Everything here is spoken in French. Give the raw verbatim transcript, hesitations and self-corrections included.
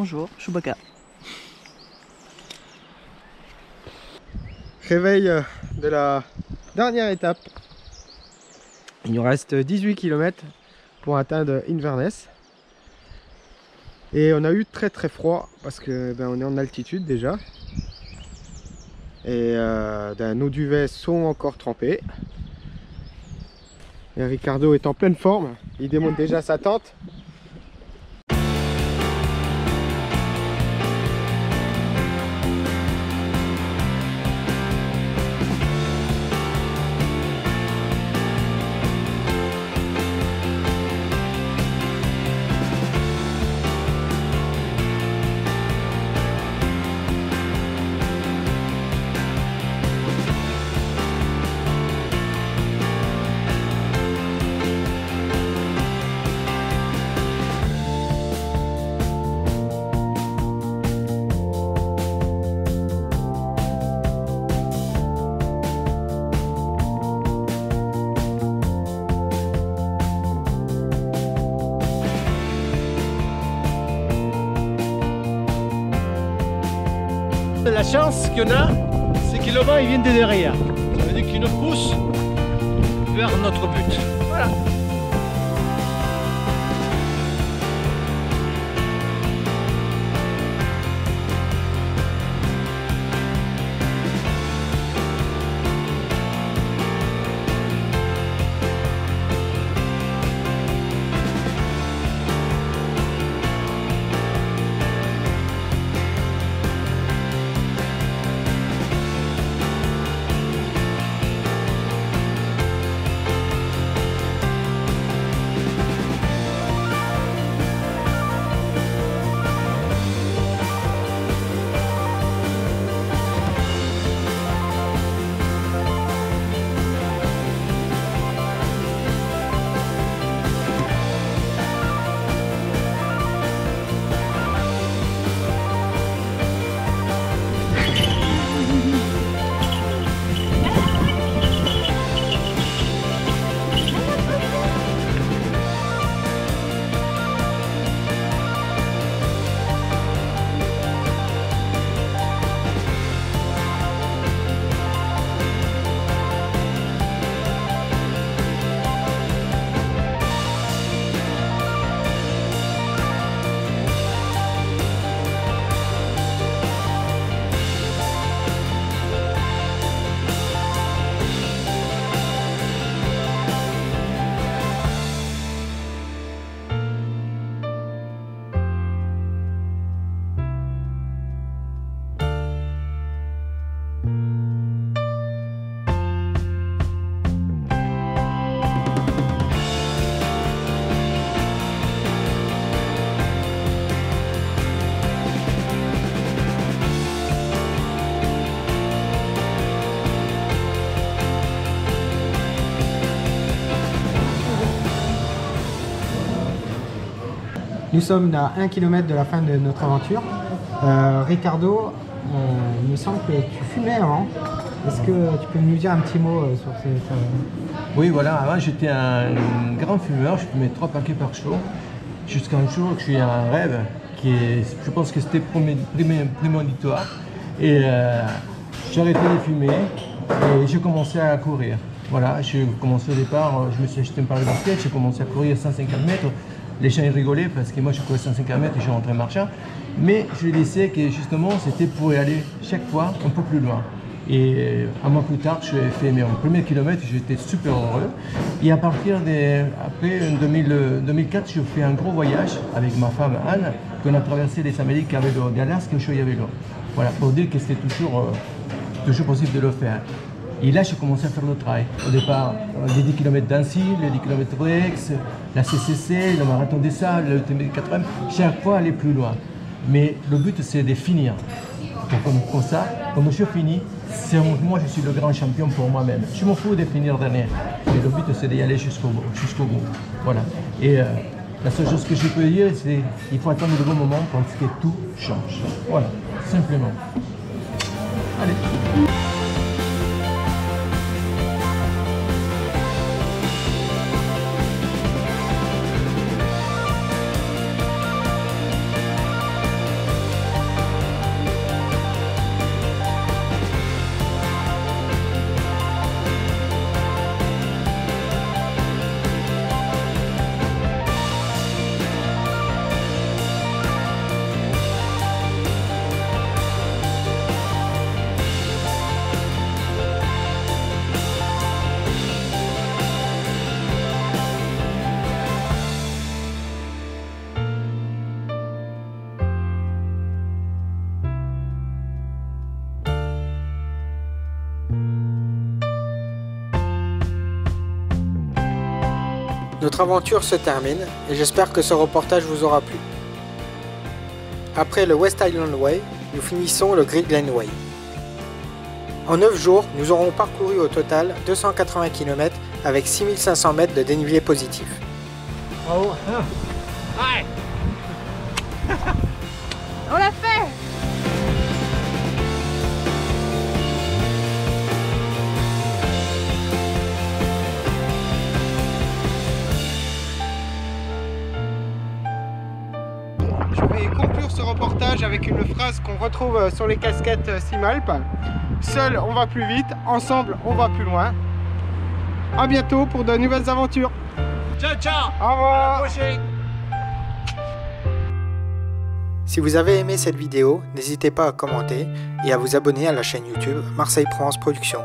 Bonjour, Chewbacca. Réveil de la dernière étape. Il nous reste dix-huit kilomètres pour atteindre Inverness. Et on a eu très très froid parce que ben, on est en altitude déjà. Et euh, ben, nos duvets sont encore trempés. Et Ricardo est en pleine forme, il démonte déjà sa tente. La chance qu'on a, c'est que le vent il vient de derrière. Ça veut dire qu'il nous pousse vers notre but. Voilà. Nous sommes à un kilomètre de la fin de notre aventure. Euh, Ricardo, euh, il me semble que tu fumais avant. Est-ce que tu peux nous dire un petit mot euh, sur ces... Euh... Oui, voilà. Avant, j'étais un grand fumeur. Je fumais trois paquets par jour. Jusqu'à un jour, je suis un rêve qui est... Je pense que c'était prémonitoire. Et euh, j'ai arrêté de fumer et j'ai commencé à courir. Voilà, j'ai commencé au départ, je me suis acheté un paquet de basket, j'ai commencé à courir cent cinquante mètres. Les gens ils rigolaient parce que moi je courais cent cinquante mètres et je rentrais marchant. Mais je disais que justement c'était pour aller chaque fois un peu plus loin. Et un mois plus tard, j'ai fait mes premiers kilomètres, j'étais super heureux. Et à partir de, après deux mille quatre, j'ai fait un gros voyage avec ma femme Anne, qu'on a traversé les Amériques à vélo, Galasque, je suis à vélo. Voilà, pour dire que c'était toujours, euh, toujours possible de le faire. Et là, j'ai commencé à faire le trail. Au départ, les dix kilomètres d'Annecy, les dix kilomètres d'Aix, la C C C, le marathon des Sables, le T D S, chaque fois aller plus loin. Mais le but, c'est de finir. Donc, comme, comme ça, comme je finis, moi, je suis le grand champion pour moi-même. Je m'en fous de finir dernier. Mais le but, c'est d'y aller jusqu'au bout, jusqu'au bout. Voilà. Et euh, la seule chose que je peux dire, c'est qu'il faut attendre le bon moment pour que tout change. Voilà, simplement. Allez. Notre aventure se termine et j'espère que ce reportage vous aura plu. Après le West Highland Way, nous finissons le Great Glen Way. En neuf jours, nous aurons parcouru au total deux cent quatre-vingts kilomètres avec six mille cinq cents mètres de dénivelé positif. Oh, hi. On l'a fait! Reportage avec une phrase qu'on retrouve sur les casquettes Simalp. Seul on va plus vite, ensemble on va plus loin. A bientôt pour de nouvelles aventures. Ciao ciao. Au revoir. À la prochaine. Si vous avez aimé cette vidéo, n'hésitez pas à commenter et à vous abonner à la chaîne YouTube Marseille Provence Production.